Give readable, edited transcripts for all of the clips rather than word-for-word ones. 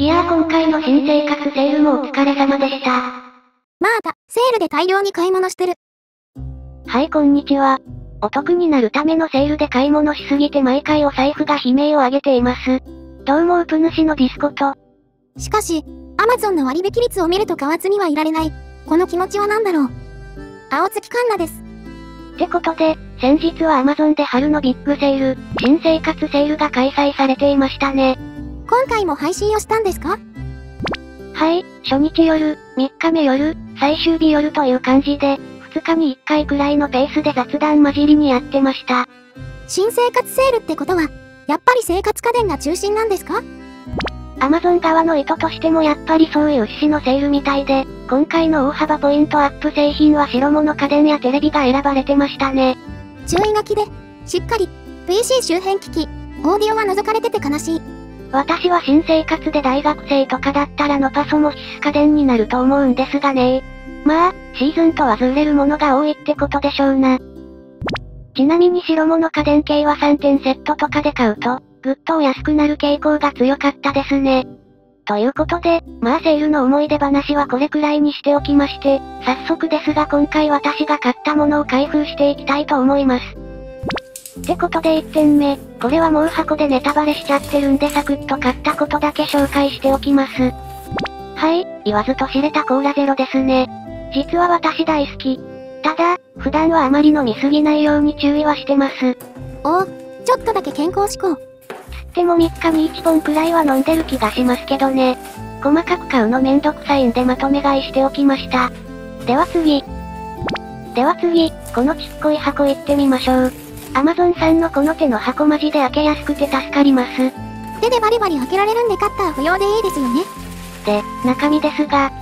いやー、今回の新生活セールもお疲れ様でした。また、セールで大量に買い物してる。はい、こんにちは。お得になるためのセールで買い物しすぎて毎回お財布が悲鳴を上げています。どうもウプ主のディスコと。しかし、Amazon の割引率を見ると買わずにはいられない。この気持ちは何だろう。青月かんなです。ってことで、先日は Amazon で春のビッグセール、新生活セールが開催されていましたね。今回も配信をしたんですか？はい、初日夜、3日目夜、最終日夜という感じで、2日に1回くらいのペースで雑談混じりにやってました。新生活セールってことは、やっぱり生活家電が中心なんですか？ Amazon 側の意図としてもやっぱりそういう趣旨のセールみたいで、今回の大幅ポイントアップ製品は白物家電やテレビが選ばれてましたね。注意書きで、しっかり、PC 周辺機器、オーディオは除かれてて悲しい。私は新生活で大学生とかだったらのパソも必須家電になると思うんですがね。まあ、シーズンとはずれるものが多いってことでしょうな。ちなみに白物家電系は3点セットとかで買うと、ぐっとお安くなる傾向が強かったですね。ということで、まあセールの思い出話はこれくらいにしておきまして、早速ですが今回私が買ったものを開封していきたいと思います。ってことで1点目、これはもう箱でネタバレしちゃってるんでサクッと買ったことだけ紹介しておきます。はい、言わずと知れたコーラゼロですね。実は私大好き。ただ、普段はあまり飲みすぎないように注意はしてます。おお、ちょっとだけ健康志向。でも3日に1本くらいは飲んでる気がしますけどね。細かく買うのめんどくさいんでまとめ買いしておきました。では次、このちっこい箱行ってみましょう。Amazon さんのこの手の箱マジで開けやすくて助かります。手でバリバリ開けられるんでカッター不要でいいですよね。で、中身ですが。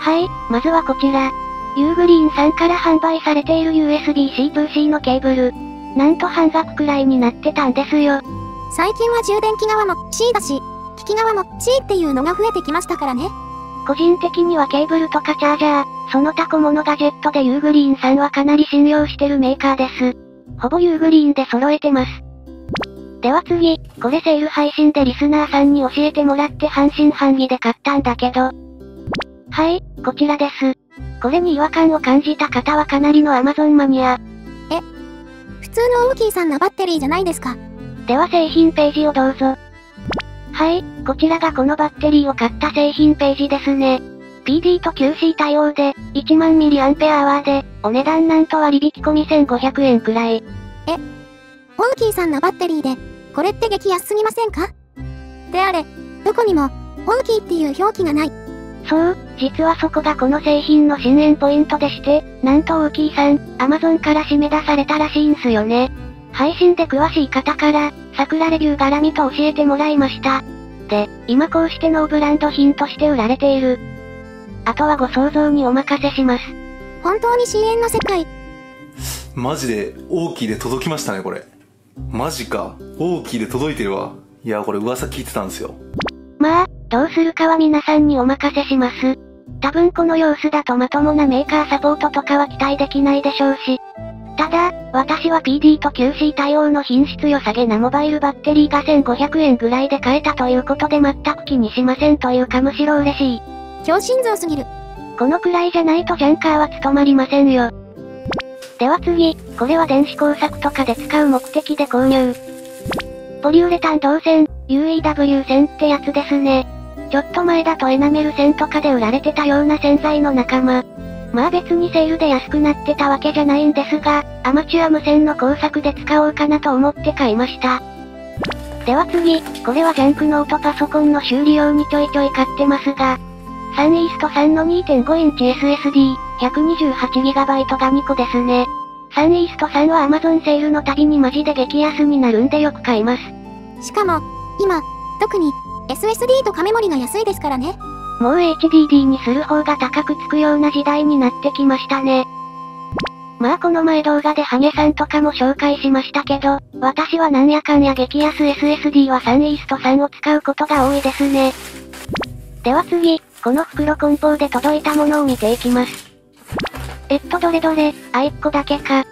はい、まずはこちら。ユーグリーンさんから販売されている USB-C プーシーのケーブル。なんと半額くらいになってたんですよ。最近は充電器側も C だし、機器側も C っていうのが増えてきましたからね。個人的にはケーブルとかチャージャー、その他小物ガジェットでユーグリーンさんはかなり信用してるメーカーです。ほぼユーグリーンで揃えてます。では次、これセール配信でリスナーさんに教えてもらって半信半疑で買ったんだけど。はい、こちらです。これに違和感を感じた方はかなりの Amazon マニア。普通のオーキーさんなバッテリーじゃないですか。では製品ページをどうぞ。はい、こちらがこのバッテリーを買った製品ページですね。PD と QC 対応で、1万ミリアンペアアワーで、お値段なんと割引込み1500円くらい。オーキーさんのバッテリーで、これって激安すぎませんか？であれ、どこにも、オーキーっていう表記がない。そう、実はそこがこの製品の新縁ポイントでして、なんとオーキーさん、Amazon から締め出されたらしいんすよね。配信で詳しい方から、桜レビュー絡みと教えてもらいました。で、今こうしてノーブランド品として売られている。あとはご想像にお任せします。本当に深淵の世界。マジで、大きいで届きましたね、これ。マジか。大きいで届いてるわ。いや、これ噂聞いてたんですよ。まあ、どうするかは皆さんにお任せします。多分この様子だとまともなメーカーサポートとかは期待できないでしょうし。ただ、私は PD と QC 対応の品質良さげなモバイルバッテリーが1500円ぐらいで買えたということで全く気にしませんというかむしろ嬉しい。強心臓すぎる。このくらいじゃないとジャンカーは務まりませんよ。では次、これは電子工作とかで使う目的で購入。ポリウレタン銅線、UEW 線ってやつですね。ちょっと前だとエナメル線とかで売られてたような洗剤の仲間。まあ別にセールで安くなってたわけじゃないんですが、アマチュア無線の工作で使おうかなと思って買いました。では次、これはジャンクノートパソコンの修理用にちょいちょい買ってますが、サンイーストさんの 2.5 インチ SSD、128GB が2個ですね。サンイーストさんは Amazon セールの度にマジで激安になるんでよく買います。しかも、今、特に SSD とかメモリが安いですからね。もう HDD にする方が高くつくような時代になってきましたね。まあこの前動画でハゲさんとかも紹介しましたけど、私はなんやかんや激安 SSD はサンイーストさんを使うことが多いですね。では次、この袋梱包で届いたものを見ていきます。どれどれ、1個だけか。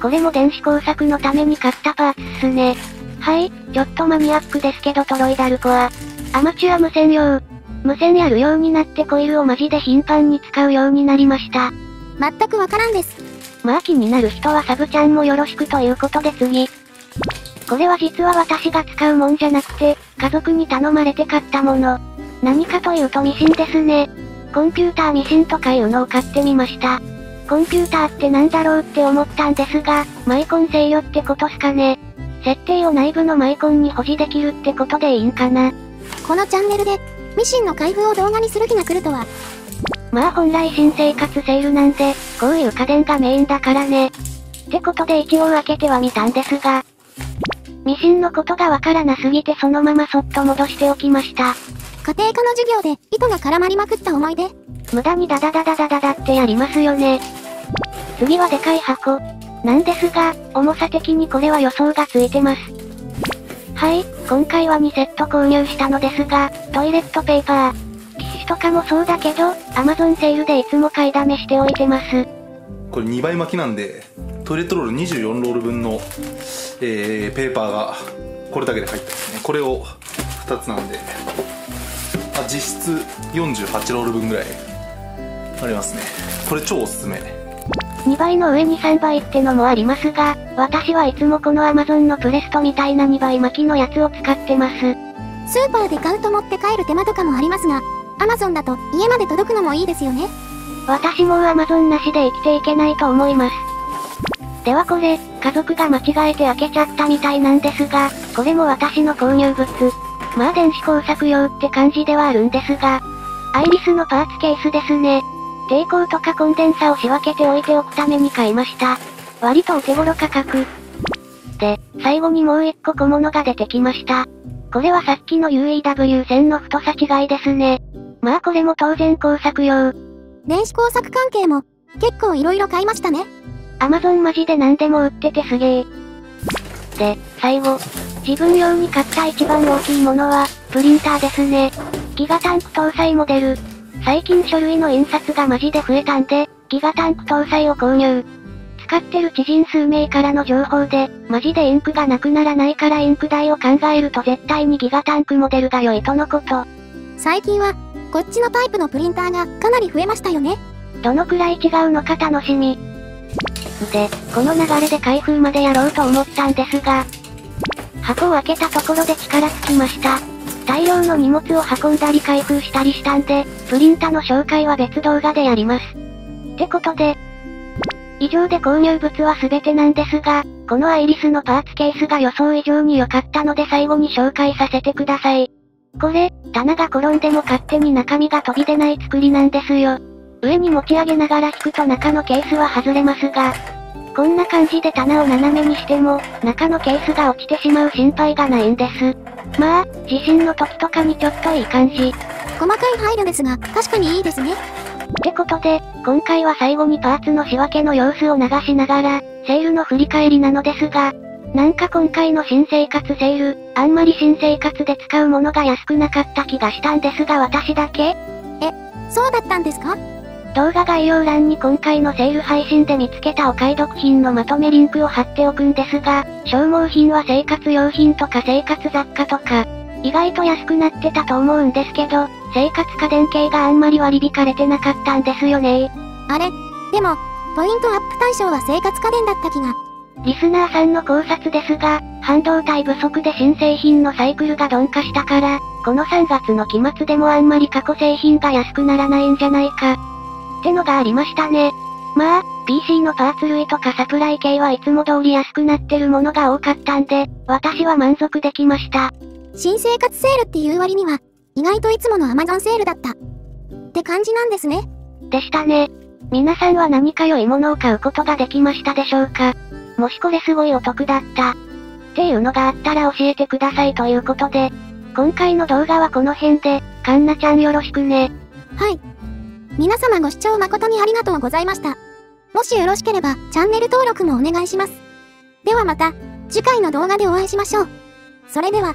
これも電子工作のために買ったパーツっすね。はい、ちょっとマニアックですけどトロイダルコア。アマチュア無線用。無線やるようになってコイルをマジで頻繁に使うようになりました。全くわからんです。まあ気になる人はサブちゃんもよろしくということで次。これは実は私が使うもんじゃなくて、家族に頼まれて買ったもの。何かというとミシンですね。コンピューターミシンとかいうのを買ってみました。コンピューターってなんだろうって思ったんですが、マイコン制御ってことすかね。設定を内部のマイコンに保持できるってことでいいんかな。このチャンネルで、ミシンの開封を動画にする気が来るとは。まあ本来新生活セールなんで、こういう家電がメインだからね。ってことで一応開けてはみたんですが、ミシンのことがわからなすぎてそのままそっと戻しておきました。家庭科の授業で糸が絡まりまくった思い出。無駄にダダダダダダダってやりますよね。次はでかい箱。なんですが、重さ的にこれは予想がついてます。はい、今回は2セット購入したのですが、トイレットペーパー。ティッシュとかもそうだけど、Amazon セールでいつも買いだめしておいてます。これ2倍巻きなんで、トイレットロール24ロール分の、ペーパーがこれだけで入ってますね。これを2つなんで、実質48ロール分ぐらいありますね。これ超おすすめ。2倍の上に3倍ってのもありますが、私はいつもこの Amazon のプレストみたいな2倍巻きのやつを使ってます。スーパーで買うと持って帰る手間とかもありますが、 Amazon だと家まで届くのもいいですよね。私も Amazon なしで生きていけないと思います。ではこれ、家族が間違えて開けちゃったみたいなんですが、これも私の購入物。まあ電子工作用って感じではあるんですが、アイリスのパーツケースですね。抵抗とかコンデンサを仕分けておいておくために買いました。割とお手頃価格。で、最後にもう一個小物が出てきました。これはさっきの UEW 線の太さ違いですね。まあこれも当然工作用。電子工作関係も結構いろいろ買いましたね。Amazon マジで何でも売っててすげえ。で、最後。自分用に買った一番大きいものは、プリンターですね。ギガタンク搭載モデル。最近書類の印刷がマジで増えたんで、ギガタンク搭載を購入。使ってる知人数名からの情報で、マジでインクがなくならないからインク代を考えると絶対にギガタンクモデルが良いとのこと。最近は、こっちのタイプのプリンターがかなり増えましたよね。どのくらい違うのか楽しみ。で、この流れで開封までやろうと思ったんですが、箱を開けたところで力尽きました。大量の荷物を運んだり開封したりしたんで、プリンタの紹介は別動画でやります。ってことで、以上で購入物は全てなんですが、このアイリスのパーツケースが予想以上に良かったので最後に紹介させてください。これ、棚が転んでも勝手に中身が飛び出ない作りなんですよ。上に持ち上げながら引くと中のケースは外れますが、こんな感じで棚を斜めにしても、中のケースが落ちてしまう心配がないんです。まあ、地震の時とかにちょっといい感じ。細かい配慮ですが、確かにいいですね。ってことで、今回は最後にパーツの仕分けの様子を流しながら、セールの振り返りなのですが、なんか今回の新生活セール、あんまり新生活で使うものが安くなかった気がしたんですが私だけ？そうだったんですか？動画概要欄に今回のセール配信で見つけたお買い得品のまとめリンクを貼っておくんですが、消耗品は生活用品とか生活雑貨とか、意外と安くなってたと思うんですけど、生活家電系があんまり割り引かれてなかったんですよね。あれ？でも、ポイントアップ対象は生活家電だった気が。リスナーさんの考察ですが、半導体不足で新製品のサイクルが鈍化したから、この3月の期末でもあんまり過去製品が安くならないんじゃないか。ってのがありましたね。まあ、PC のパーツ類とかサプライ系はいつも通り安くなってるものが多かったんで、私は満足できました。新生活セールっていう割には、意外といつもの Amazon セールだった。って感じなんですね。でしたね。皆さんは何か良いものを買うことができましたでしょうか？もしこれすごいお得だった。っていうのがあったら教えてくださいということで、今回の動画はこの辺で、かんなちゃんよろしくね。はい。皆様ご視聴誠にありがとうございました。もしよろしければチャンネル登録もお願いします。ではまた次回の動画でお会いしましょう。それでは。